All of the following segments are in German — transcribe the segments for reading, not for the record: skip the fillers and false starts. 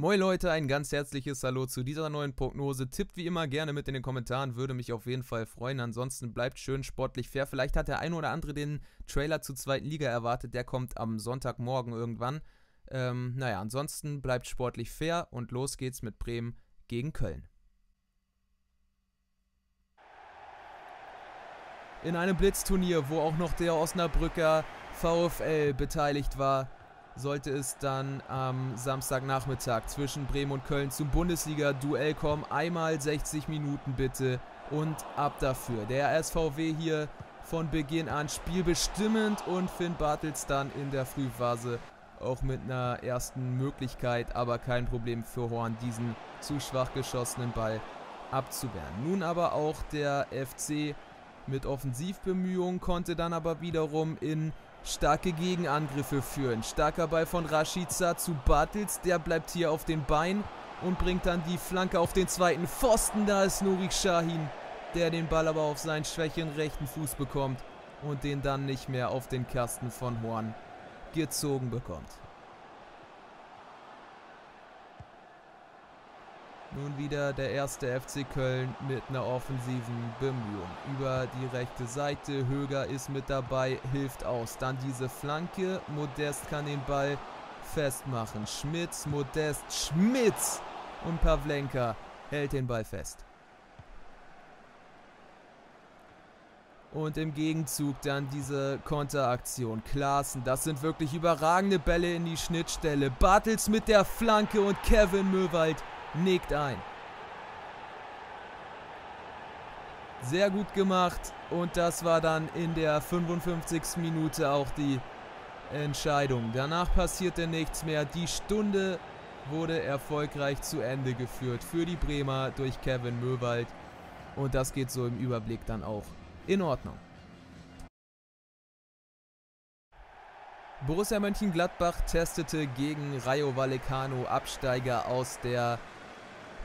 Moin Leute, ein ganz herzliches Hallo zu dieser neuen Prognose. Tippt wie immer gerne mit in den Kommentaren, würde mich auf jeden Fall freuen. Ansonsten bleibt schön sportlich fair. Vielleicht hat der eine oder andere den Trailer zur zweiten Liga erwartet, der kommt am Sonntagmorgen irgendwann. Naja, ansonsten bleibt sportlich fair und los geht's mit Bremen gegen Köln. In einem Blitzturnier, wo auch noch der Osnabrücker VfL beteiligt war, sollte es dann am Samstagnachmittag zwischen Bremen und Köln zum Bundesliga-Duell kommen. Einmal 60 Minuten bitte und ab dafür. Der SVW hier von Beginn an spielbestimmend und Finn Bartels dann in der Frühphase auch mit einer ersten Möglichkeit, aber kein Problem für Horn, diesen zu schwach geschossenen Ball abzuwehren. Nun aber auch der FC mit Offensivbemühungen konnte dann aber wiederum in starke Gegenangriffe führen. Starker Ball von Rashica zu Bartels, der bleibt hier auf den Beinen und bringt dann die Flanke auf den zweiten Pfosten. Da ist Nuri Şahin, der den Ball aber auf seinen schwächeren rechten Fuß bekommt und den dann nicht mehr auf den Kasten von Horn gezogen bekommt. Nun wieder der erste FC Köln mit einer offensiven Bemühung. Über die rechte Seite, Höger ist mit dabei, hilft aus. Dann diese Flanke, Modest kann den Ball festmachen. Schmitz, Modest, Schmitz und Pavlenka hält den Ball fest. Und im Gegenzug dann diese Konteraktion. Klaassen, das sind wirklich überragende Bälle in die Schnittstelle. Bartels mit der Flanke und Kevin Möhwald nickt ein. Sehr gut gemacht und das war dann in der 55. Minute auch die Entscheidung. Danach passierte nichts mehr. Die Stunde wurde erfolgreich zu Ende geführt für die Bremer durch Kevin Möhwald und das geht so im Überblick dann auch in Ordnung. Borussia Mönchengladbach testete gegen Rayo Vallecano, Absteiger aus der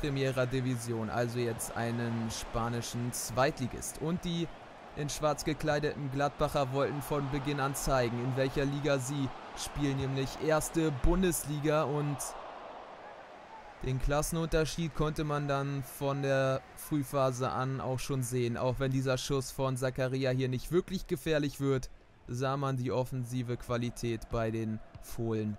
Primera Division, also jetzt einen spanischen Zweitligist. Und die in schwarz gekleideten Gladbacher wollten von Beginn an zeigen, in welcher Liga sie spielen, nämlich erste Bundesliga. Und den Klassenunterschied konnte man dann von der Frühphase an auch schon sehen. Auch wenn dieser Schuss von Zakaria hier nicht wirklich gefährlich wird, sah man die offensive Qualität bei den Fohlen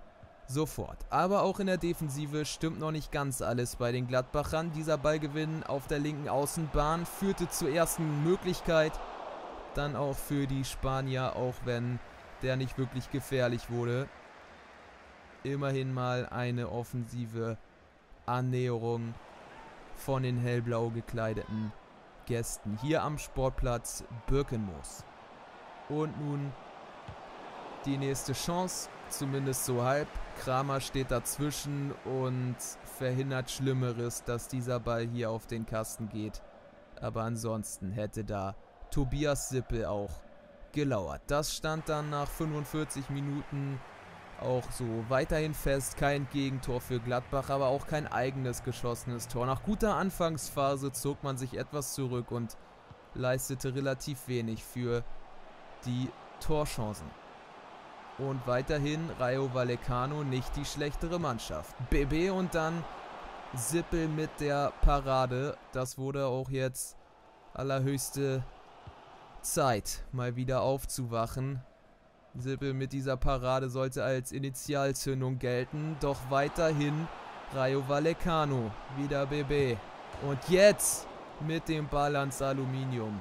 sofort. Aber auch in der Defensive stimmt noch nicht ganz alles bei den Gladbachern. Dieser Ballgewinn auf der linken Außenbahn führte zur ersten Möglichkeit, dann auch für die Spanier, auch wenn der nicht wirklich gefährlich wurde. Immerhin mal eine offensive Annäherung von den hellblau gekleideten Gästen hier am Sportplatz Birkenmoos. Und nun die nächste Chance, zumindest so halb. Kramer steht dazwischen und verhindert Schlimmeres, dass dieser Ball hier auf den Kasten geht. Aber ansonsten hätte da Tobias Sippel auch gelauert. Das stand dann nach 45 Minuten auch so weiterhin fest. Kein Gegentor für Gladbach, aber auch kein eigenes geschossenes Tor. Nach guter Anfangsphase zog man sich etwas zurück und leistete relativ wenig für die Torchancen. Und weiterhin Rayo Vallecano nicht die schlechtere Mannschaft. BB und dann Sippel mit der Parade. Das wurde auch jetzt allerhöchste Zeit, mal wieder aufzuwachen. Sippel mit dieser Parade sollte als Initialzündung gelten. Doch weiterhin Rayo Vallecano. Wieder BB. Und jetzt mit dem Ball ans Aluminium.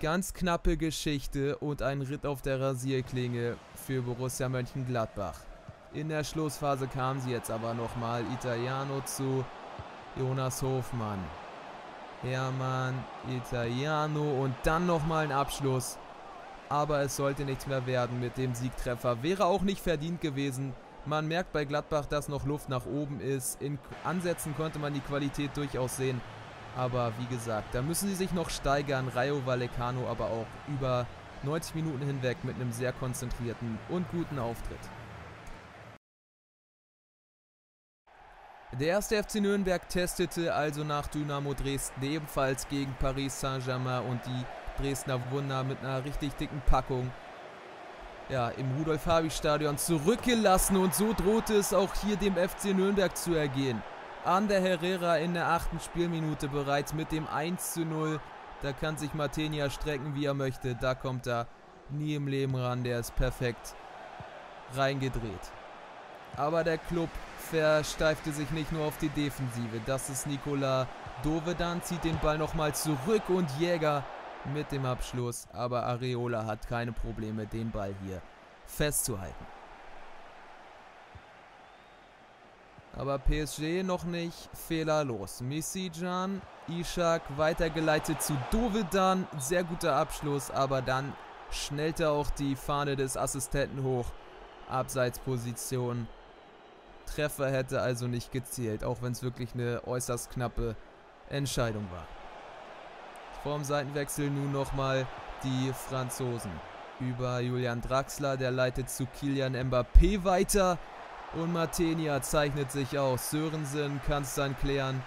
Ganz knappe Geschichte und ein Ritt auf der Rasierklinge für Borussia Mönchengladbach. In der Schlussphase kamen sie jetzt aber nochmal. Italiano zu Jonas Hofmann. Hermann, Italiano und dann nochmal ein Abschluss. Aber es sollte nichts mehr werden mit dem Siegtreffer. Wäre auch nicht verdient gewesen. Man merkt bei Gladbach, dass noch Luft nach oben ist. In Ansätzen konnte man die Qualität durchaus sehen. Aber wie gesagt, da müssen sie sich noch steigern. Rayo Vallecano aber auch über 90 Minuten hinweg mit einem sehr konzentrierten und guten Auftritt. Der erste FC Nürnberg testete also nach Dynamo Dresden ebenfalls gegen Paris Saint-Germain und die Dresdner Wunder mit einer richtig dicken Packung. ja, im Rudolf-Harbig-Stadion zurückgelassen. Und so drohte es auch hier dem FC Nürnberg zu ergehen. Ander Herrera in der 8. Spielminute bereits mit dem 1:0. Da kann sich Matenia strecken, wie er möchte. Da kommt er nie im Leben ran. Der ist perfekt reingedreht. Aber der Club versteifte sich nicht nur auf die Defensive. Das ist Nicola Dovedan, zieht den Ball nochmal zurück und Jäger mit dem Abschluss. Aber Areola hat keine Probleme, den Ball hier festzuhalten. Aber PSG noch nicht fehlerlos. Messijan, Ishak weitergeleitet zu Dovedan. Sehr guter Abschluss, aber dann schnellte auch die Fahne des Assistenten hoch. Abseitsposition. Treffer hätte also nicht gezählt, auch wenn es wirklich eine äußerst knappe Entscheidung war. Vorm Seitenwechsel nun nochmal die Franzosen. Über Julian Draxler, der leitet zu Kylian Mbappé weiter. Und Matenia zeichnet sich aus. Sörensen kann es dann klären.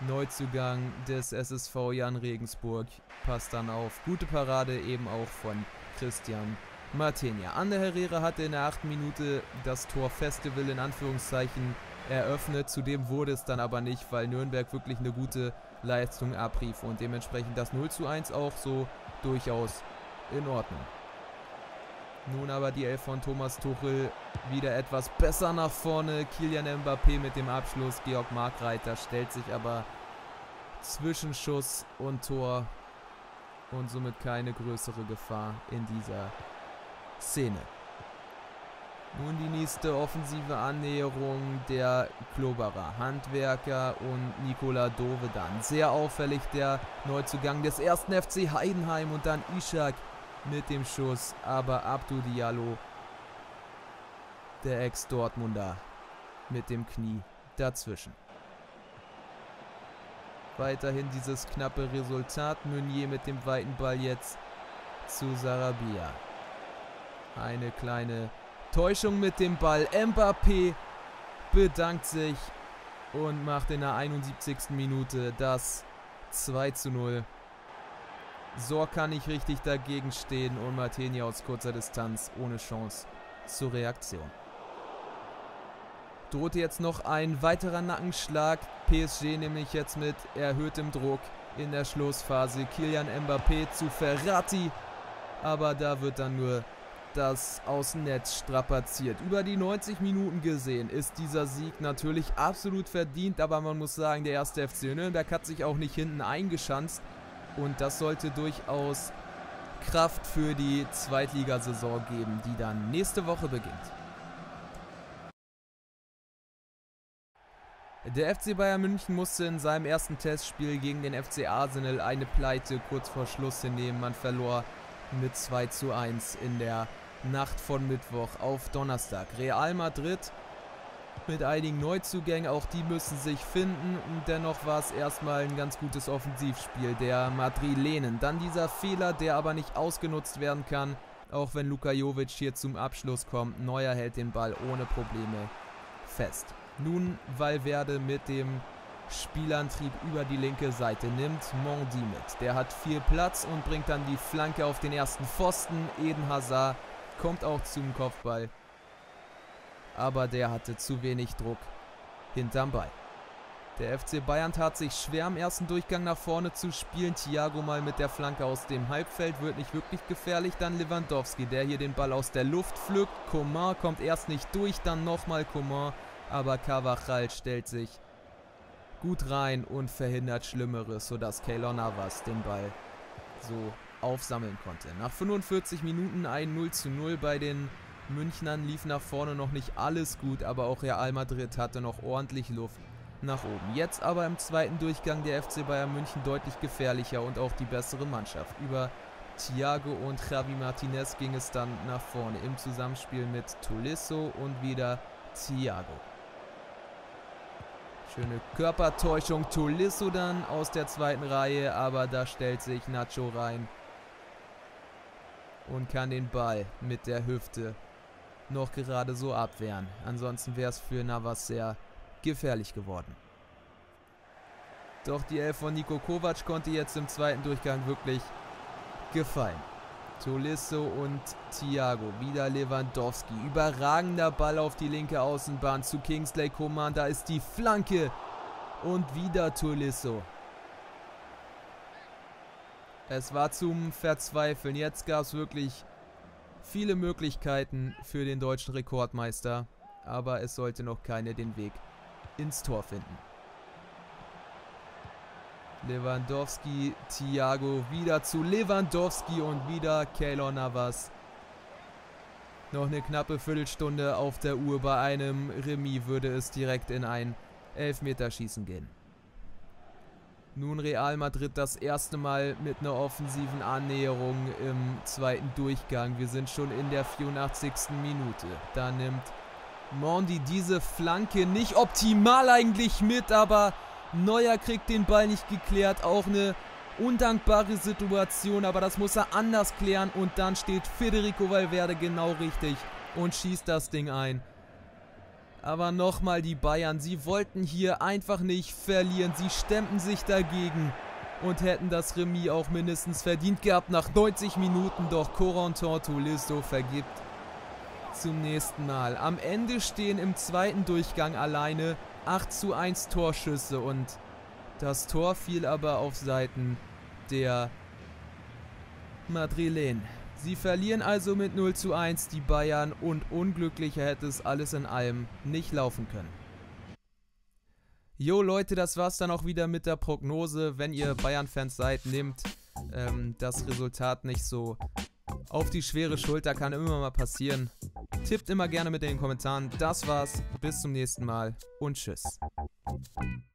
Neuzugang des SSV Jan Regensburg passt dann auf. Gute Parade eben auch von Christian Matenia. Ander Herrera hatte in der 8. Minute das Torfestival in Anführungszeichen eröffnet. Zudem wurde es dann aber nicht, weil Nürnberg wirklich eine gute Leistung abrief und dementsprechend das 0:1 auch so durchaus in Ordnung. Nun aber die Elf von Thomas Tuchel wieder etwas besser nach vorne. Kylian Mbappé mit dem Abschluss. Georg Markreiter stellt sich aber zwischen Schuss und Tor und somit keine größere Gefahr in dieser Szene. Nun die nächste offensive Annäherung der Kloberer. Handwerker und Nicola Dovedan. Sehr auffällig der Neuzugang des 1. FC Heidenheim und dann Ishak mit dem Schuss, aber Abdou Diallo, der Ex-Dortmunder, mit dem Knie dazwischen. Weiterhin dieses knappe Resultat. Meunier mit dem weiten Ball jetzt zu Sarabia. Eine kleine Täuschung mit dem Ball. Mbappé bedankt sich und macht in der 71. Minute das 2:0. Sor kann nicht richtig dagegen stehen und Matenia aus kurzer Distanz ohne Chance zur Reaktion. Drohte jetzt noch ein weiterer Nackenschlag. PSG nämlich jetzt mit erhöhtem Druck in der Schlussphase. Kylian Mbappé zu Ferrati, aber da wird dann nur das Außennetz strapaziert. Über die 90 Minuten gesehen ist dieser Sieg natürlich absolut verdient, aber man muss sagen, der 1. FC Nürnberg hat sich auch nicht hinten eingeschanzt. Und das sollte durchaus Kraft für die Zweitligasaison geben, die dann nächste Woche beginnt. Der FC Bayern München musste in seinem ersten Testspiel gegen den FC Arsenal eine Pleite kurz vor Schluss hinnehmen. Man verlor mit 2:1 in der Nacht von Mittwoch auf Donnerstag. Real Madrid mit einigen Neuzugängen, auch die müssen sich finden, und dennoch war es erstmal ein ganz gutes Offensivspiel der Madrilenen. Dann dieser Fehler, der aber nicht ausgenutzt werden kann, auch wenn Luka Jovic hier zum Abschluss kommt. Neuer hält den Ball ohne Probleme fest. Nun Valverde mit dem Spielantrieb über die linke Seite, nimmt Mondi mit. Der hat viel Platz und bringt dann die Flanke auf den ersten Pfosten. Eden Hazard kommt auch zum Kopfball, aber der hatte zu wenig Druck hinterm Ball. Der FC Bayern tat sich schwer, im ersten Durchgang nach vorne zu spielen. Thiago mal mit der Flanke aus dem Halbfeld, wird nicht wirklich gefährlich. Dann Lewandowski, der hier den Ball aus der Luft pflückt. Coman kommt erst nicht durch, dann nochmal Coman. Aber Carvajal stellt sich gut rein und verhindert Schlimmeres, sodass Keylor Navas den Ball so aufsammeln konnte. Nach 45 Minuten ein 0:0 bei den Münchnern. Lief nach vorne noch nicht alles gut, aber auch Real Madrid hatte noch ordentlich Luft nach oben. Jetzt aber im zweiten Durchgang der FC Bayern München deutlich gefährlicher und auch die bessere Mannschaft. Über Thiago und Javi Martinez ging es dann nach vorne im Zusammenspiel mit Tolisso und wieder Thiago. Schöne Körpertäuschung, Tolisso dann aus der 2. Reihe, aber da stellt sich Nacho rein und kann den Ball mit der Hüfte noch gerade so abwehren. Ansonsten wäre es für Navas sehr gefährlich geworden. Doch die Elf von Niko Kovac konnte jetzt im zweiten Durchgang wirklich gefallen. Tolisso und Thiago, wieder Lewandowski, überragender Ball auf die linke Außenbahn zu Kingsley Coman, da ist die Flanke und wieder Tolisso. Es war zum Verzweifeln, jetzt gab es wirklich viele Möglichkeiten für den deutschen Rekordmeister, aber es sollte noch keine den Weg ins Tor finden. Lewandowski, Thiago, wieder zu Lewandowski und wieder Keylor Navas. Noch eine knappe Viertelstunde auf der Uhr. Bei einem Remis würde es direkt in ein Elfmeterschießen gehen. Nun Real Madrid das erste Mal mit einer offensiven Annäherung im zweiten Durchgang. Wir sind schon in der 84. Minute. Da nimmt Mondi diese Flanke nicht optimal eigentlich mit, aber Neuer kriegt den Ball nicht geklärt, auch eine undankbare Situation, aber das muss er anders klären und dann steht Federico Valverde genau richtig und schießt das Ding ein. Aber nochmal die Bayern, sie wollten hier einfach nicht verlieren, sie stemmten sich dagegen und hätten das Remis auch mindestens verdient gehabt nach 90 Minuten, doch Corentin Tolisso vergibt zum nächsten Mal. Am Ende stehen im zweiten Durchgang alleine 8:1 Torschüsse und das Tor fiel aber auf Seiten der Madrilen. Sie verlieren also mit 0:1 die Bayern und unglücklicher hätte es alles in allem nicht laufen können. Jo Leute, das war's dann auch wieder mit der Prognose. Wenn ihr Bayern-Fans seid, nehmt das Resultat nicht so auf die schwere Schulter, kann immer mal passieren. Tippt immer gerne mit in den Kommentaren. Das war's, bis zum nächsten Mal und tschüss.